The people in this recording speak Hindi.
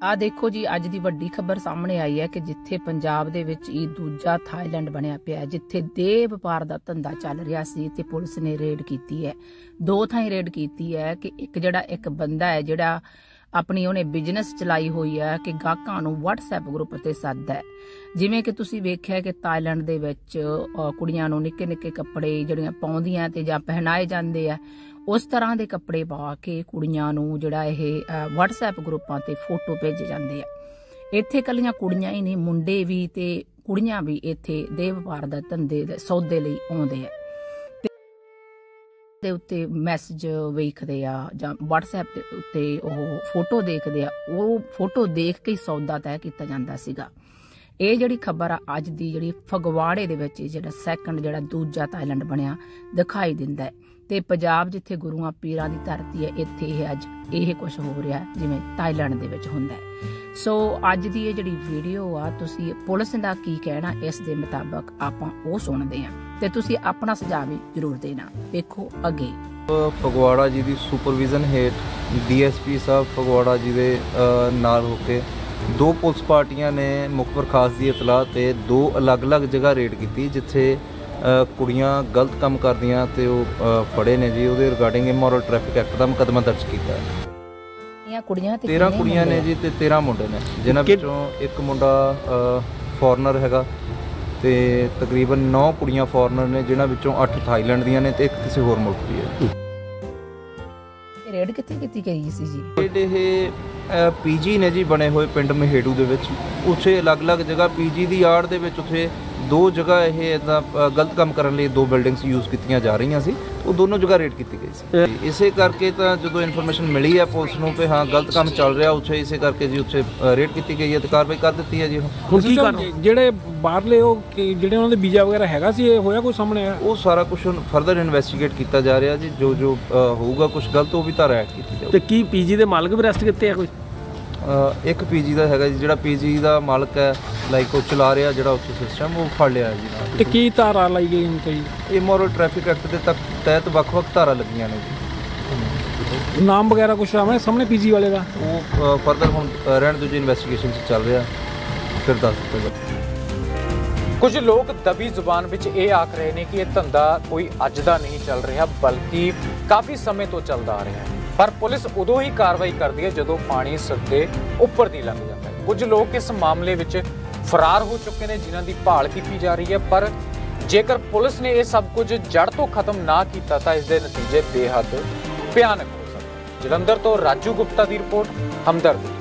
आ देखो जी अज की वड्डी खबर सामने आई है कि जिथे पंजाब दे विच ई दूजा थाईलैंड बनया पिया है, जिथे देह व्यापार का धंधा चल रहा सी ते पुलिस ने रेड की है। दो थाई रेड की है कि एक जड़ा एक बंदा है जड़ा अपनी उन्हें बिजनेस चलाई हुई है कि गाहकां नूं व्हाट्सएप ग्रुप ते सद्दा है। जिवें कि तुसीं वेखिआ कि थाईलैंड दे विच कुड़ियां नूं निक्के निक्के कपड़े जड़ियां पाउंदियां ते जां पहनाए जांदे आ, उस तरह के कपड़े पा के कुड़ियां नूं जिहड़ा इह व्हाट्सएप ग्रुपां ते फोटो भेजे जांदे आ। इत्थे कल्लियां कुड़ियां ही नहीं मुंडे भी ते कुड़ियां भी इत्थे दे व्यापार दे धंधे दे सौदे लई आउंदे आ ਦੇ ਉੱਤੇ ਮੈਸੇਜ ਵੇਖਦੇ ਆ ਜਾਂ WhatsApp ਦੇ ਉੱਤੇ ਉਹ ਫੋਟੋ ਦੇਖਦੇ ਆ। ਉਹ ਫੋਟੋ ਦੇਖ ਕੇ ਸੌਦਾ ਤੈਅ ਕੀਤਾ ਜਾਂਦਾ ਸੀਗਾ। ਇਹ ਜਿਹੜੀ ਖਬਰ ਆ ਅੱਜ ਦੀ ਜਿਹੜੀ ਫਗਵਾੜੇ ਦੇ ਵਿੱਚ ਜਿਹੜਾ ਸੈਕੰਡ ਜਿਹੜਾ ਦੂਜਾ ਥਾਈਲੈਂਡ ਬਣਿਆ ਦਿਖਾਈ ਦਿੰਦਾ ਹੈ ਤੇ ਪੰਜਾਬ ਜਿੱਥੇ ਗੁਰੂਆਂ ਪੀਰਾਂ ਦੀ ਧਰਤੀ ਹੈ ਇੱਥੇ ਇਹ ਅੱਜ ਇਹ ਕੁਝ ਹੋ ਰਿਹਾ ਜਿਵੇਂ ਥਾਈਲੈਂਡ ਦੇ ਵਿੱਚ ਹੁੰਦਾ ਹੈ। ਸੋ ਅੱਜ ਦੀ ਇਹ ਜਿਹੜੀ ਵੀਡੀਓ ਆ ਤੁਸੀਂ ਪੁਲਿਸ ਦਾ ਕੀ ਕਹਿਣਾ ਇਸ ਦੇ ਮੁਤਾਬਕ ਆਪਾਂ ਉਹ ਸੁਣਦੇ ਆ ਤੇ ਤੁਸੀਂ ਆਪਣਾ ਸੁਝਾਅ ਵੀ ਜ਼ਰੂਰ ਦੇਣਾ। ਦੇਖੋ ਅੱਗੇ ਫਗਵਾੜਾ ਜੀ ਦੀ ਸੁਪਰਵਿਜ਼ਨ ਹੇਠ DSP ਸਾਹਿਬ ਫਗਵਾੜਾ ਜੀ ਦੇ ਨਾਲ ਹੋ ਕੇ दो पुलिस पार्टियां ने मुख बरखास्त की इतलाह से दो अलग अलग जगह रेड की जिथे कुड़ियाँ गलत काम कर दियां ते फड़े ने जी। उहदे रिगार्डिंग इमोरल ट्रैफिक एक्ट का मुकदमा दर्ज किया। 13 कुड़ियाँ ने जी ते 13 मुंडे ने, जिन्हां विचों एक मुंडा फॉरनर हैगा ते तकरीबन 9 कुड़ियाँ फॉरनर ने, जिन्हां विचों 8 थाईलैंड दियां ने ते एक किसी होर मुल्क दी है। रेड कित्थे कीती गई सी जी? इह PG ने जी बने हुए पिंड महेड़ू दे विच, उत्थे अलग अलग जगह PG दी आड़ दे विच उत्थे दो जगह ये गलत काम करने लिए दो बिल्डिंग्स यूज़ कीतियां जा रही सी। वो दोनों जगह रेड की गई सी। इसे करके तो जो इन्फॉर्मेशन मिली है पुलिस नूं पे हाँ गलत काम चल रहा उत्थे, इसे करके जी उत्थे रेड की गई है तो कार्रवाई कर दी है जी। हुण की कारण जिहड़े बाहरले ओ जिहड़े उन्हां दे वीज़ा वगैरह हैगा सी ये होया कोई सामने आया? वो सारा कुछ हुण फर्दर इन्वेस्टिगेट किया जा रहा जी। जो जो होगा कुछ गलत वो भी तारा ऐड कीती जाऊगी। ते की PG दे मालक भी अरेस्ट कीते आ कोई? एक PG का है जी, जो PG का मालिक है लाइक वो चला रहा जो सिस्टम वो फड़ लिया जी। की धारा लाई गई उनकी? इमोरल ट्रैफिक एक्ट के तहत वख-वख धारा लगियां ने जी। नाम वगैरह कुछ आवे सामने PG वाले का? वो फर्दर हम रहन दूजी इन्वेस्टिगेशन चल रहा फिर दस दिते। कुछ लोग दबी जुबान विच ये आख रहे ने कि यह धंधा कोई अज का नहीं चल रहा बल्कि काफ़ी समय तो चलता आ रहा है, पर पुलिस उदों ही कार्रवाई करती है जदों पानी सिर दे उपर दी लंघ जाता है। कुछ लोग इस मामले विच फरार हो चुके हैं जिन्हां दी भाल की जा रही है, पर जेकर पुलिस ने यह सब कुछ जड़ तो खत्म ना किया तो इसके नतीजे बेहद भयानक हो सकते। जलंधर तो राजू गुप्ता की रिपोर्ट हमदर्द।